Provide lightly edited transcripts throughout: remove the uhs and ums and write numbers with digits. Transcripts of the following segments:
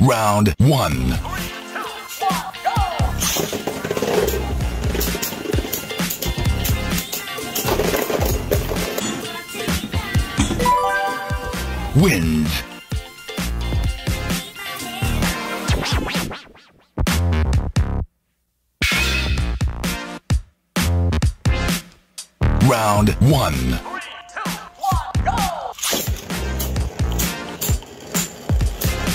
Round one. 3, 2, 1, go! Wins. Round one. 3, 2, 1, go! Wins. Round one. 3, 2, 1, go! Wins. Round one. 2. 3, 2, 1, go!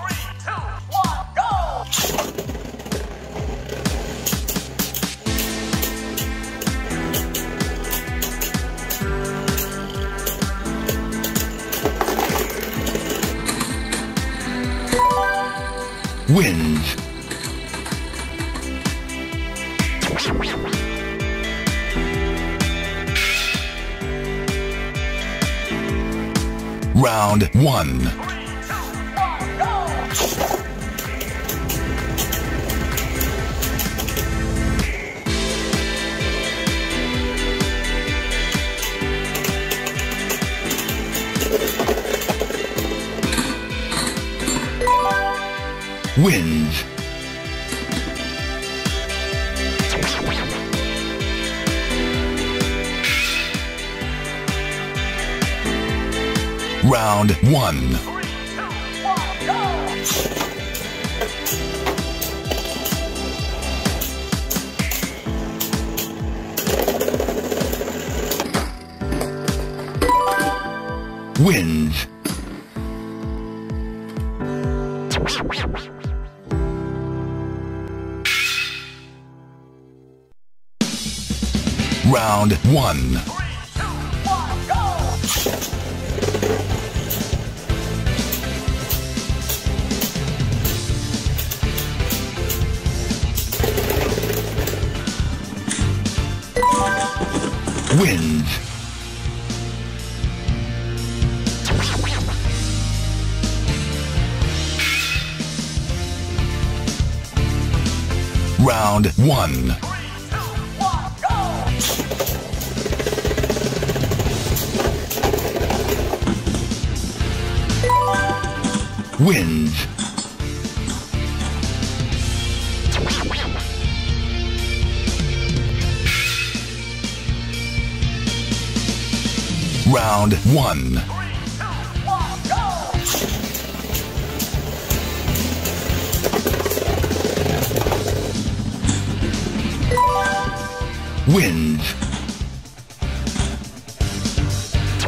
2, 1, go! Wins. Round one. 3, 2, 1, go! Round two. 3, 2, 1, go! Wins. Round one. 3, 2, 1, go! Wins. Round one. 3, 2, 1, go! Wins. Round one. 3, 2, 1, go! Wins. Round one. 3, 2, 1, go! Wins. Round one. 3, 2, 1, go! Wins. Round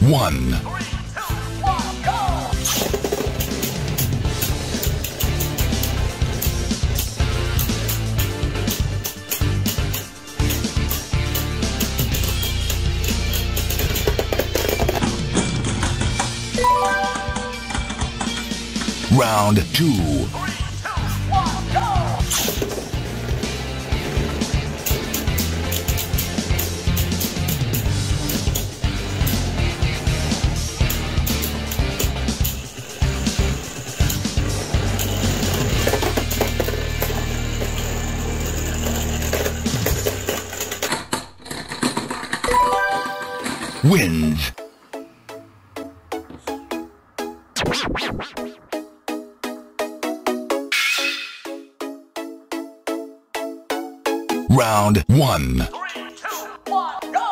one. 3, 2, 1, go! Wins. Round one. 3, 2, 1, go!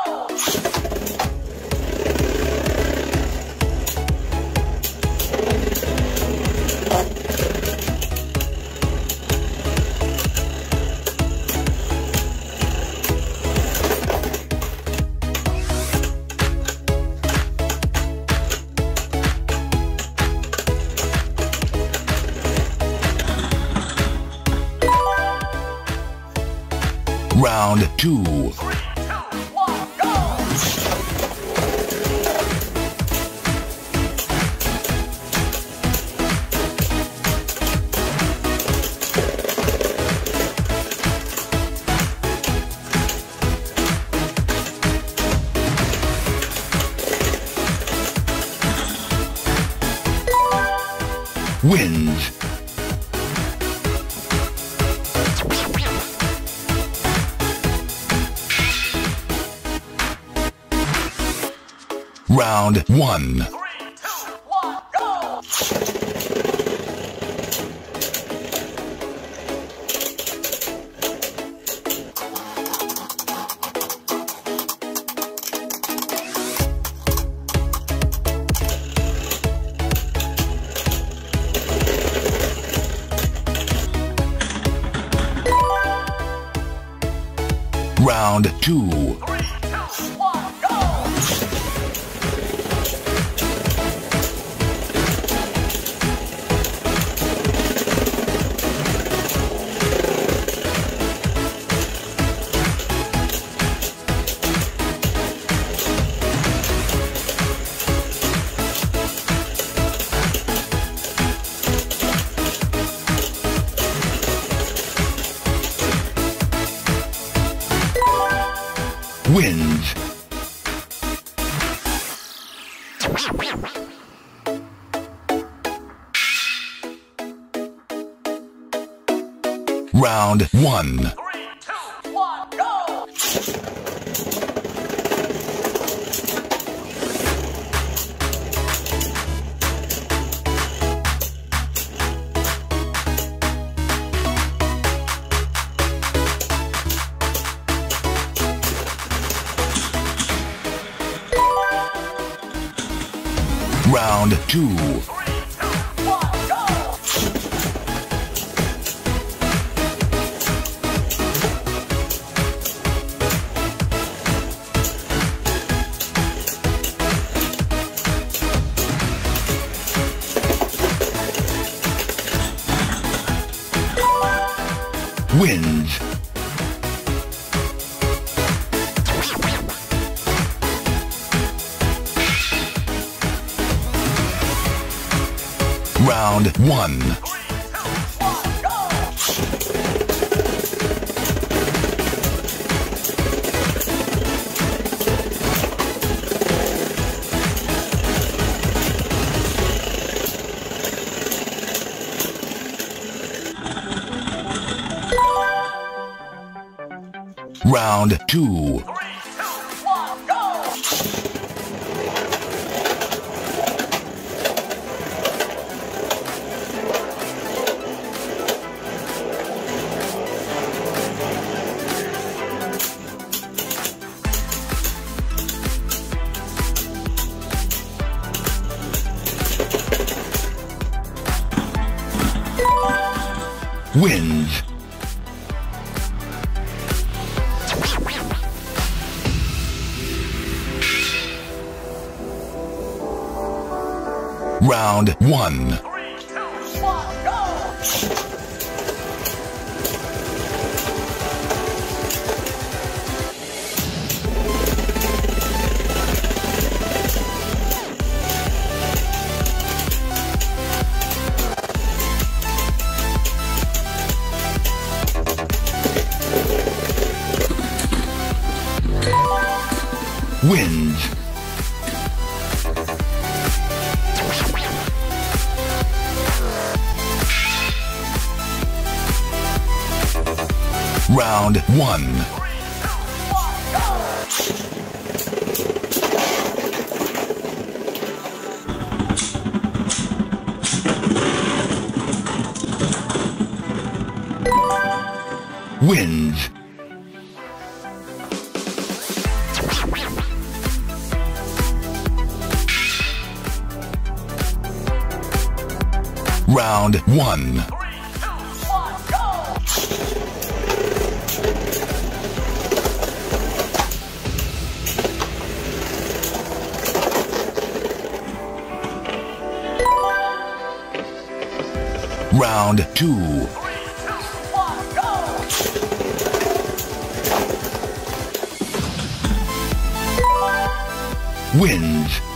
Round two. 3, 2, 1, go! Wins. Round one. 3, 2, 1, go! Round two. 3, 2, 1, go! Wins. Round one. 3, 2, 1, go! Round two. 3, 2, 1, go! Wins. Round one. 3, 2, 1, go! Round two. 3, 2, 1, go! Wins. round one. 3, 2, 1, go! Round two. 3, 2, 1, go! Wins. Round one. 3, 2, 1, go! Round two. 3, 2, 1, go! Wins. Round one. 3, 2, 1, go! Wins. Round one. 3, 2, 1, go! Wins. Round one. 3, 2, 1, go! Round two. 3, 2, 1, go! Wins.